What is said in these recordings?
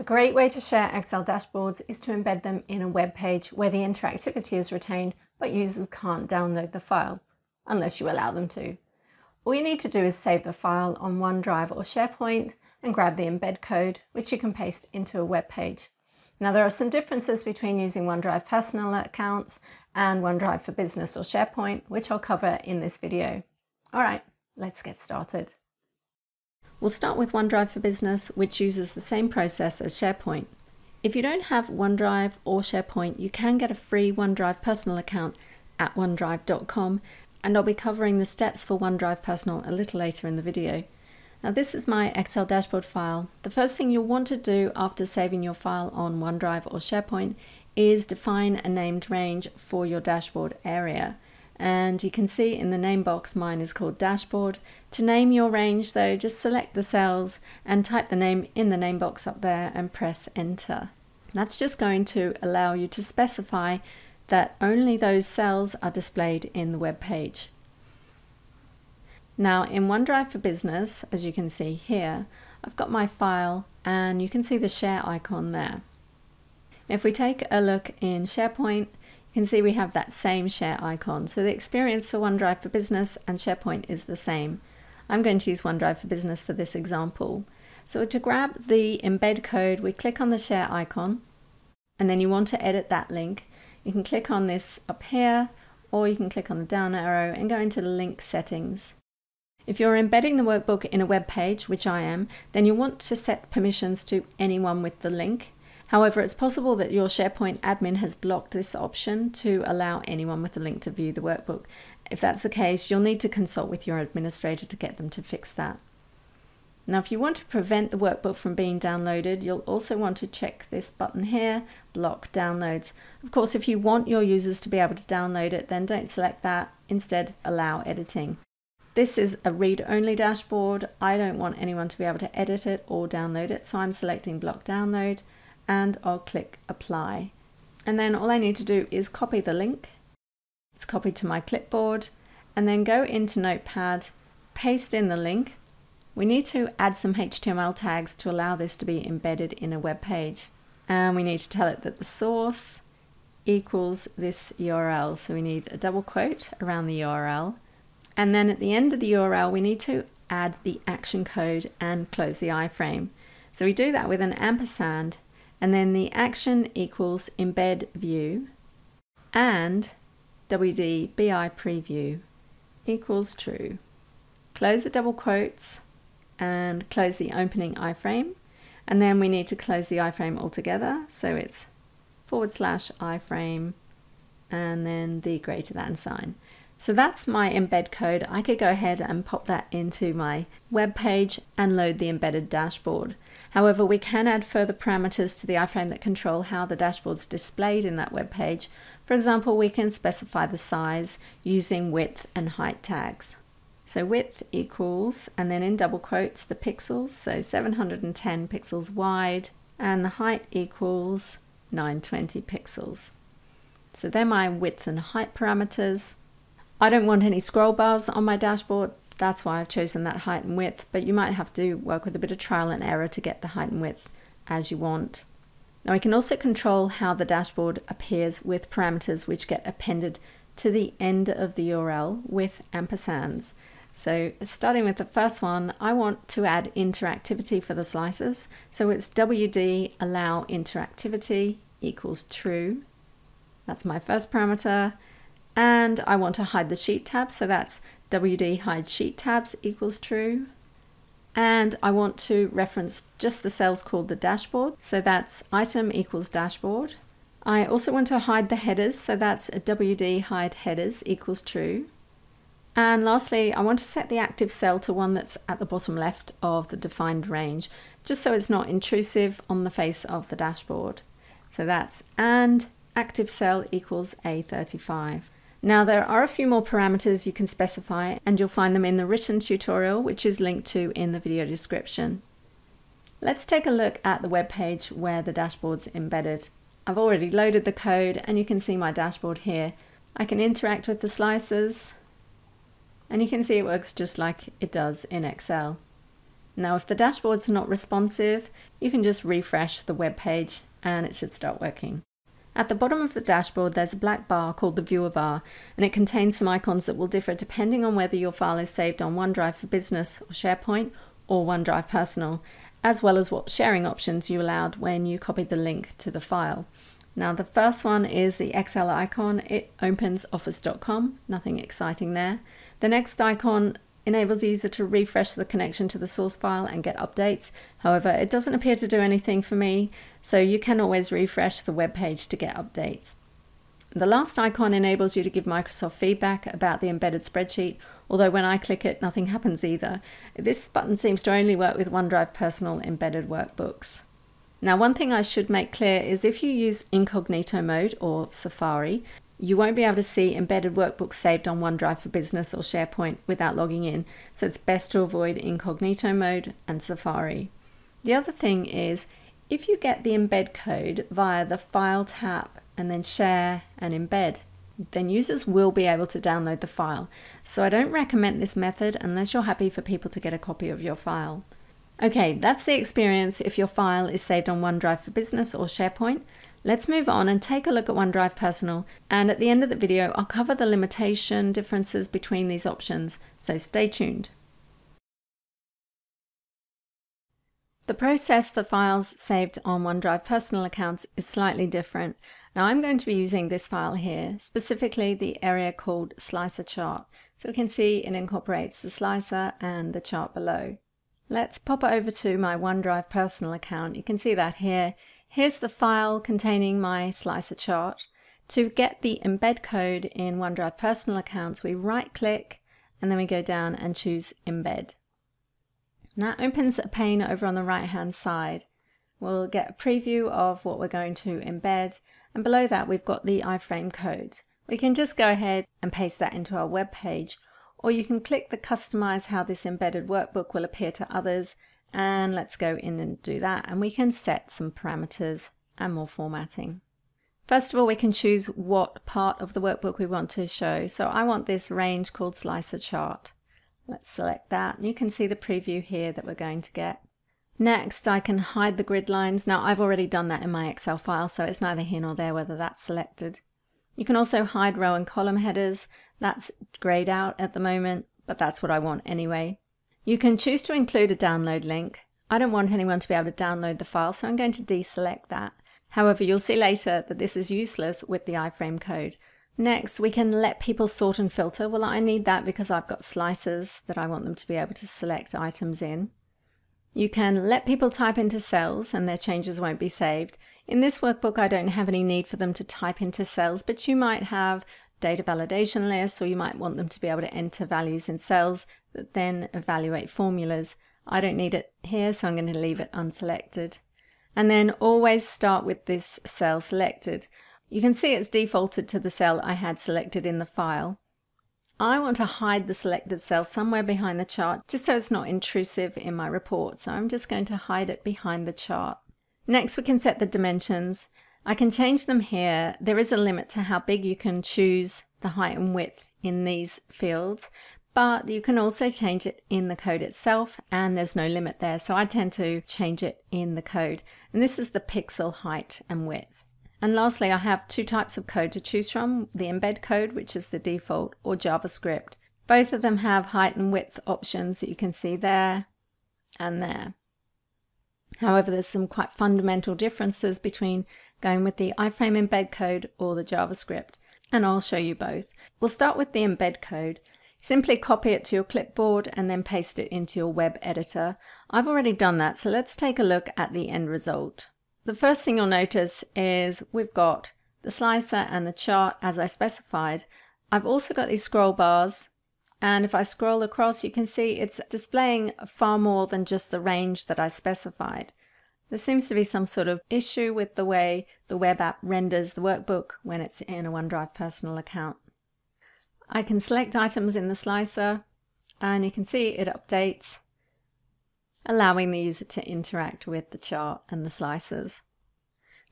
A great way to share Excel dashboards is to embed them in a web page where the interactivity is retained, but users can't download the file, unless you allow them to. All you need to do is save the file on OneDrive or SharePoint and grab the embed code, which you can paste into a web page. Now, there are some differences between using OneDrive personal accounts and OneDrive for Business or SharePoint, which I'll cover in this video. All right, let's get started. We'll start with OneDrive for Business, which uses the same process as SharePoint. If you don't have OneDrive or SharePoint, you can get a free OneDrive personal account at onedrive.com, and I'll be covering the steps for OneDrive Personal a little later in the video. Now, this is my Excel dashboard file. The first thing you'll want to do after saving your file on OneDrive or SharePoint is define a named range for your dashboard area. And you can see in the name box, mine is called Dashboard. To name your range though, just select the cells and type the name in the name box up there and press Enter. That's just going to allow you to specify that only those cells are displayed in the web page. Now in OneDrive for Business, as you can see here, I've got my file and you can see the share icon there. If we take a look in SharePoint, you can see we have that same share icon. So the experience for OneDrive for Business and SharePoint is the same. I'm going to use OneDrive for Business for this example. So to grab the embed code, we click on the share icon, and then you want to edit that link. You can click on this up here, or you can click on the down arrow and go into the link settings. If you're embedding the workbook in a web page, which I am, then you want to set permissions to anyone with the link. However, it's possible that your SharePoint admin has blocked this option to allow anyone with the link to view the workbook. If that's the case, you'll need to consult with your administrator to get them to fix that. Now, if you want to prevent the workbook from being downloaded, you'll also want to check this button here, Block Downloads. Of course, if you want your users to be able to download it, then don't select that. Instead, allow editing. This is a read-only dashboard. I don't want anyone to be able to edit it or download it, so I'm selecting Block Download. And I'll click Apply. And then all I need to do is copy the link. It's copied to my clipboard, and then go into Notepad, paste in the link. We need to add some HTML tags to allow this to be embedded in a web page. And we need to tell it that the source equals this URL. So we need a double quote around the URL. And then at the end of the URL, we need to add the action code and close the iframe. So we do that with an ampersand. And then the action equals embed view and WD BI preview equals true. Close the double quotes and close the opening iframe. And then we need to close the iframe altogether. So it's /iframe and then the greater than sign. So that's my embed code. I could go ahead and pop that into my web page and load the embedded dashboard. However, we can add further parameters to the iframe that control how the dashboard's displayed in that web page. For example, we can specify the size using width and height tags. So width equals, and then in double quotes, the pixels, so 710 pixels wide, and the height equals 920 pixels. So they're my width and height parameters. I don't want any scroll bars on my dashboard, that's why I've chosen that height and width, but you might have to work with a bit of trial and error to get the height and width as you want. Now we can also control how the dashboard appears with parameters which get appended to the end of the URL with ampersands. So starting with the first one, I want to add interactivity for the slices. So it's WD allow interactivity equals true. That's my first parameter. And I want to hide the sheet tab, so that's WD hide sheet tabs equals true. And I want to reference just the cells called the dashboard, so that's item equals dashboard. I also want to hide the headers, so that's a WD hide headers equals true. And lastly, I want to set the active cell to one that's at the bottom left of the defined range, just so it's not intrusive on the face of the dashboard. So that's and active cell equals A35. Now there are a few more parameters you can specify and you'll find them in the written tutorial, which is linked to in the video description. Let's take a look at the web page where the dashboard's embedded. I've already loaded the code and you can see my dashboard here. I can interact with the slices and you can see it works just like it does in Excel. Now, if the dashboard's not responsive, you can just refresh the web page and it should start working. At the bottom of the dashboard, there's a black bar called the Viewer bar, and it contains some icons that will differ depending on whether your file is saved on OneDrive for Business or SharePoint or OneDrive Personal, as well as what sharing options you allowed when you copied the link to the file. Now, the first one is the Excel icon. It opens office.com, nothing exciting there. The next icon enables the user to refresh the connection to the source file and get updates. However, it doesn't appear to do anything for me, so you can always refresh the web page to get updates. The last icon enables you to give Microsoft feedback about the embedded spreadsheet, although when I click it, nothing happens either. This button seems to only work with OneDrive Personal embedded workbooks. Now, one thing I should make clear is if you use incognito mode or Safari, you won't be able to see embedded workbooks saved on OneDrive for Business or SharePoint without logging in, so it's best to avoid incognito mode and Safari. The other thing is, if you get the embed code via the File tab and then Share and Embed, then users will be able to download the file. So I don't recommend this method unless you're happy for people to get a copy of your file. Okay, that's the experience if your file is saved on OneDrive for Business or SharePoint. Let's move on and take a look at OneDrive Personal, and at the end of the video I'll cover the limitation differences between these options, so stay tuned. The process for files saved on OneDrive Personal accounts is slightly different. Now, I'm going to be using this file here, specifically the area called Slicer Chart. So we can see it incorporates the slicer and the chart below. Let's pop over to my OneDrive Personal account. You can see that here. Here's the file containing my slicer chart. To get the embed code in OneDrive Personal accounts, we right click and then we go down and choose Embed. That opens a pane over on the right hand side. We'll get a preview of what we're going to embed, and below that we've got the iframe code. We can just go ahead and paste that into our web page, or you can click the customize how this embedded workbook will appear to others, and let's go in and do that, and we can set some parameters and more formatting. First of all, we can choose what part of the workbook we want to show. So I want this range called Slicer Chart. Let's select that, and you can see the preview here that we're going to get. Next, I can hide the grid lines. Now, I've already done that in my Excel file, so it's neither here nor there whether that's selected. You can also hide row and column headers. That's grayed out at the moment, but that's what I want anyway. You can choose to include a download link. I don't want anyone to be able to download the file, so I'm going to deselect that. However, you'll see later that this is useless with the iframe code. Next, we can let people sort and filter. Well, I need that because I've got slicers that I want them to be able to select items in. You can let people type into cells and their changes won't be saved. In this workbook, I don't have any need for them to type into cells, but you might have data validation lists, or you might want them to be able to enter values in cells that then evaluate formulas. I don't need it here, so I'm going to leave it unselected. And then always start with this cell selected. You can see it's defaulted to the cell I had selected in the file. I want to hide the selected cell somewhere behind the chart, just so it's not intrusive in my report. So I'm just going to hide it behind the chart. Next, we can set the dimensions. I can change them here. There is a limit to how big you can choose the height and width in these fields, but you can also change it in the code itself, and there's no limit there. So I tend to change it in the code. And this is the pixel height and width. And lastly, I have two types of code to choose from, the embed code, which is the default, or JavaScript. Both of them have height and width options that you can see there and there. However, there's some quite fundamental differences between going with the iframe embed code or the JavaScript, and I'll show you both. We'll start with the embed code. Simply copy it to your clipboard and then paste it into your web editor. I've already done that, so let's take a look at the end result. The first thing you'll notice is we've got the slicer and the chart as I specified. I've also got these scroll bars, and if I scroll across, you can see it's displaying far more than just the range that I specified. There seems to be some sort of issue with the way the web app renders the workbook when it's in a OneDrive Personal account. I can select items in the slicer, and you can see it updates, allowing the user to interact with the chart and the slicers.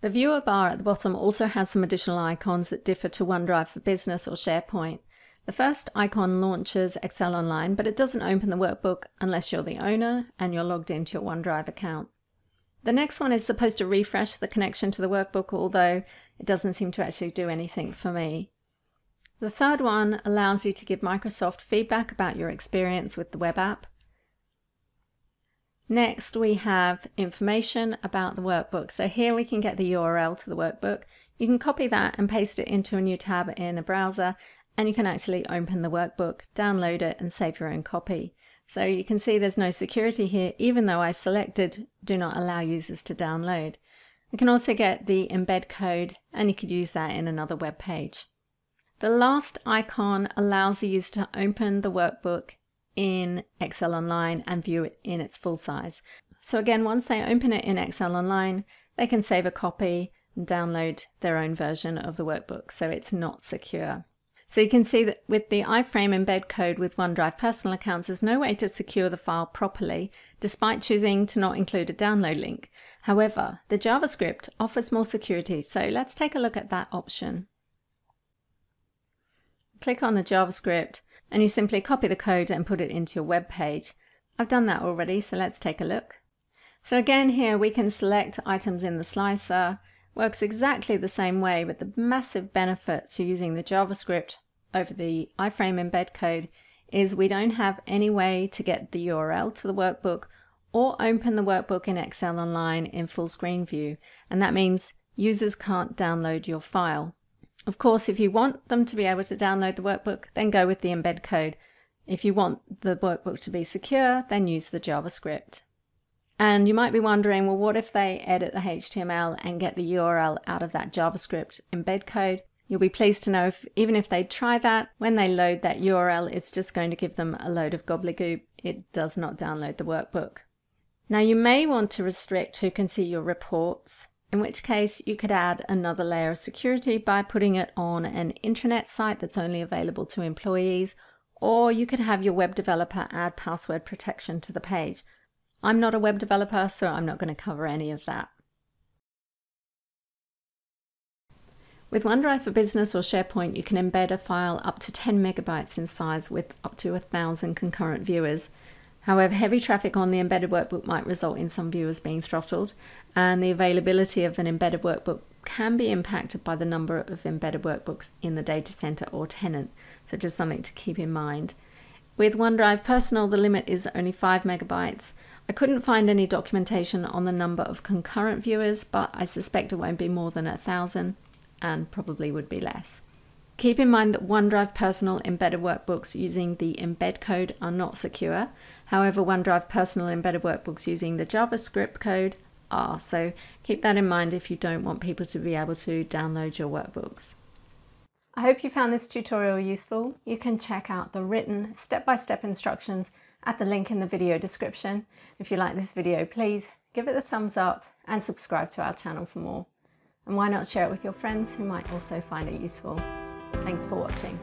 The viewer bar at the bottom also has some additional icons that differ to OneDrive for Business or SharePoint. The first icon launches Excel Online, but it doesn't open the workbook unless you're the owner and you're logged into your OneDrive account. The next one is supposed to refresh the connection to the workbook, although it doesn't seem to actually do anything for me. The third one allows you to give Microsoft feedback about your experience with the web app. Next, we have information about the workbook. So here we can get the URL to the workbook. You can copy that and paste it into a new tab in a browser, and you can actually open the workbook, download it, and save your own copy. So you can see there's no security here, even though I selected do not allow users to download. We can also get the embed code, and you could use that in another web page. The last icon allows the user to open the workbook in Excel Online and view it in its full size. So again, once they open it in Excel Online, they can save a copy and download their own version of the workbook, so it's not secure. So you can see that with the iframe embed code with OneDrive personal accounts, there's no way to secure the file properly, despite choosing to not include a download link. However, the JavaScript offers more security, so let's take a look at that option. Click on the JavaScript, and you simply copy the code and put it into your web page. I've done that already, so let's take a look. So again, here we can select items in the slicer. Works exactly the same way, but the massive benefit to using the JavaScript over the iframe embed code is we don't have any way to get the URL to the workbook or open the workbook in Excel Online in full screen view, and that means users can't download your file. Of course, if you want them to be able to download the workbook, then go with the embed code. If you want the workbook to be secure, then use the JavaScript. And you might be wondering, well, what if they edit the HTML and get the URL out of that JavaScript embed code? You'll be pleased to know, even if they try that, when they load that URL, it's just going to give them a load of gobbledygook. It does not download the workbook. Now, you may want to restrict who can see your reports, in which case you could add another layer of security by putting it on an intranet site that's only available to employees, or you could have your web developer add password protection to the page. I'm not a web developer, so I'm not going to cover any of that. With OneDrive for Business or SharePoint, you can embed a file up to 10 megabytes in size with up to 1,000 concurrent viewers. However, heavy traffic on the embedded workbook might result in some viewers being throttled, and the availability of an embedded workbook can be impacted by the number of embedded workbooks in the data center or tenant, so just something to keep in mind. With OneDrive Personal, the limit is only 5 megabytes. I couldn't find any documentation on the number of concurrent viewers, but I suspect it won't be more than 1,000 and probably would be less. Keep in mind that OneDrive Personal embedded workbooks using the embed code are not secure. However, OneDrive Personal embedded workbooks using the JavaScript code are, so keep that in mind if you don't want people to be able to download your workbooks. I hope you found this tutorial useful. You can check out the written step-by-step instructions at the link in the video description. If you like this video, please give it a thumbs up and subscribe to our channel for more. And why not share it with your friends who might also find it useful. Thanks for watching.